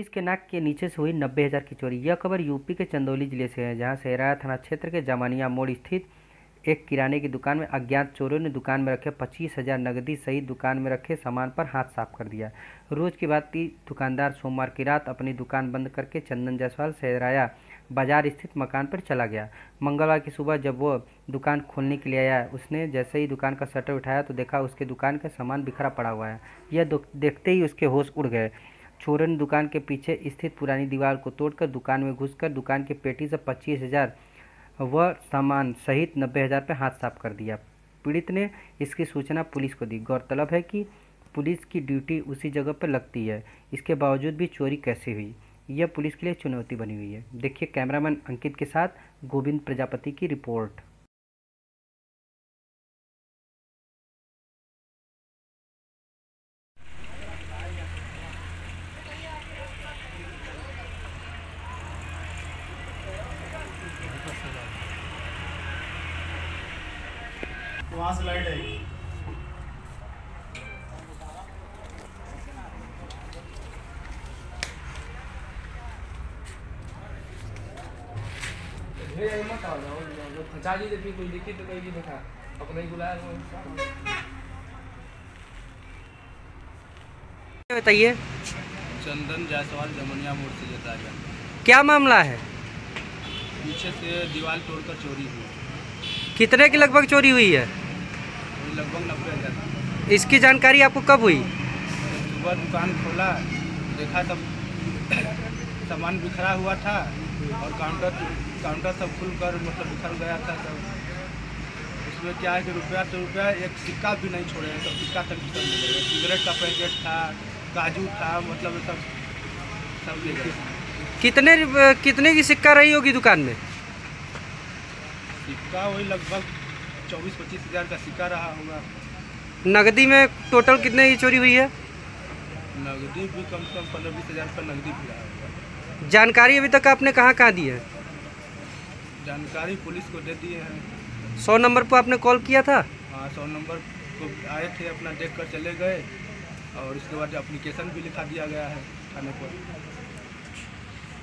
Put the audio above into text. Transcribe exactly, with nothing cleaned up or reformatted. Police के नाक के नीचे से हुई नब्बे हज़ार की चोरी। यह खबर यूपी के चंदौली जिले से है, जहां सहराया थाना क्षेत्र के जमानिया मोड़ स्थित एक किराने की दुकान में अज्ञात चोरों ने दुकान में रखे पच्चीस हज़ार नकदी सहित दुकान में रखे सामान पर हाथ साफ कर दिया। रोज की बात थी, दुकानदार सोमवार की रात अपनी दुकान बंद करके चंदन जायसवाल सहराया बाजार स्थित मकान पर चला गया। मंगलवार की सुबह जब वह दुकान खोलने के लिए आया, उसने जैसे ही दुकान का शटर उठाया तो देखा उसके दुकान का सामान बिखरा पड़ा हुआ है। यह देखते ही उसके होश उड़ गए। चोरों ने दुकान के पीछे स्थित पुरानी दीवार को तोड़कर दुकान में घुसकर दुकान के पेटी से पच्चीस हज़ार व सामान सहित नब्बे हज़ार पर हाथ साफ कर दिया। पीड़ित ने इसकी सूचना पुलिस को दी। गौरतलब है कि पुलिस की ड्यूटी उसी जगह पर लगती है, इसके बावजूद भी चोरी कैसे हुई, यह पुलिस के लिए चुनौती बनी हुई है। देखिए कैमरामैन अंकित के साथ गोविंद प्रजापति की रिपोर्ट। वहाँ से लाइट है। मत आओ, जब खचा जी देखी कोई देखी तो कहीं देखा अपने ही बुलाया। बताइए, चंदन जायसवाल जमनिया मोड़ से जाता है, क्या मामला है? पीछे से दीवार तोड़कर चोरी हुई। कितने के लगभग चोरी हुई है? लगभग नब्बे हज़ार। इसकी जानकारी आपको कब हुई? सुबह दुकान खोला, देखा तब सामान बिखरा हुआ था और काउंटर काउंटर सब खुल कर मतलब बिखर गया था सब। उसमें क्या है कि रुपया तो रुपया एक सिक्का भी नहीं छोड़े, सब सिक्का तक निकल गया। सिगरेट का पैकेट था, काजू था, मतलब सब सब ले गए। कितने कितने की सिक्का रही होगी दुकान में? सिक्का वही लगभग चौबीस पच्चीस हज़ार का सिक्का रहा होगा। नगदी में टोटल कितने की चोरी हुई है? नगदी भी कम से कम पंद्रह बीस हज़ार का नगदी भी रहा होगा। जानकारी अभी तक आपने कहाँ कहाँ दी है? जानकारी पुलिस को दे दिए हैं। सौ नंबर पर आपने कॉल किया था? हाँ, सौ नंबर को आए थे, अपना देख कर चले गए और उसके बाद एप्लीकेशन भी लिखा दिया गया है थाने पर।